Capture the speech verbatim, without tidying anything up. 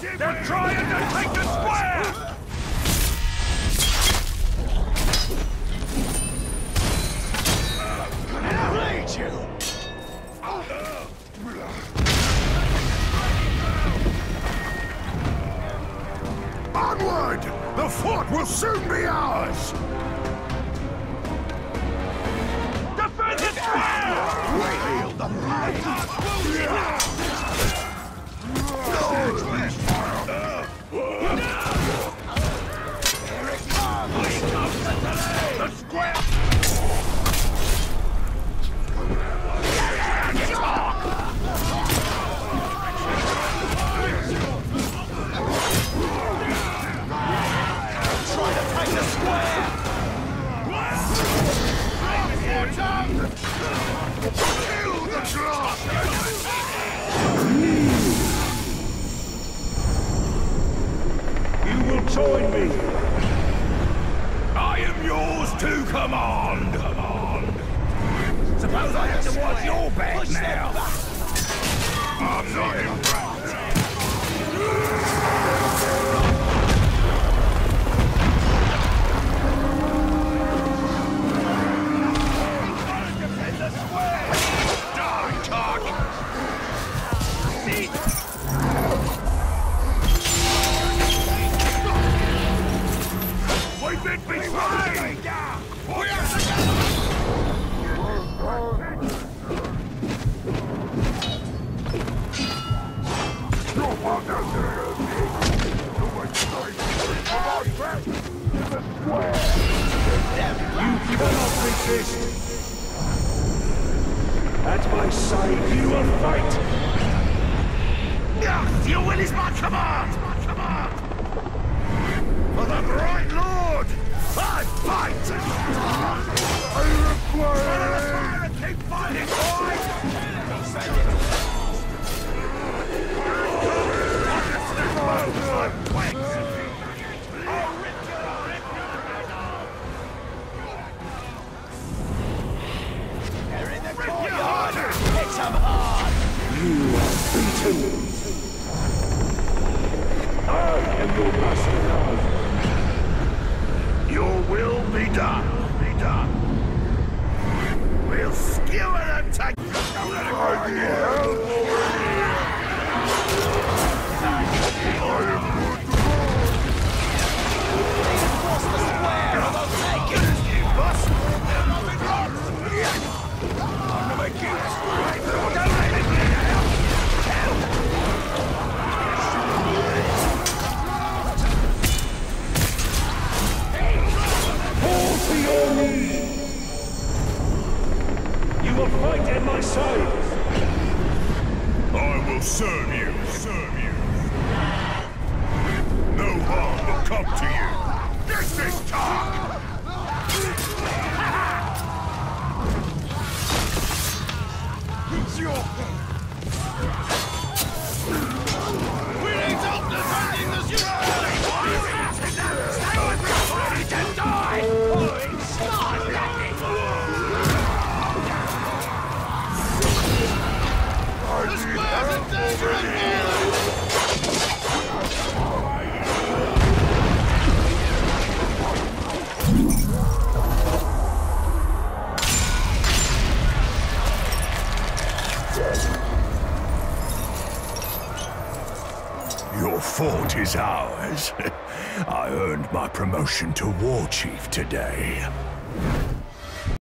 They're trying to take the square! I hate you! Onward! The fort will soon be ours! Defend the square! Wail the might! The square! Kill the dragon! You will join me. I am yours to command. Command. Suppose I have to watch your back now. I'm not impressed. At my side, you will fight. Yes, your will is my command. My command. For the right lord, I fight. I require. Fire keep fighting, boys. You are beaten. I am your master now. Your will be done. Be done. We'll skewer and take you down and I am good to go. Reinforce the square, take it. Make you right now. Fall to your knees. You will fight at my side. I will serve you, serve you. No harm will come to you. This is dark. We need help defending this universe! Stay with me! The fort is ours. I earned my promotion to war chief today.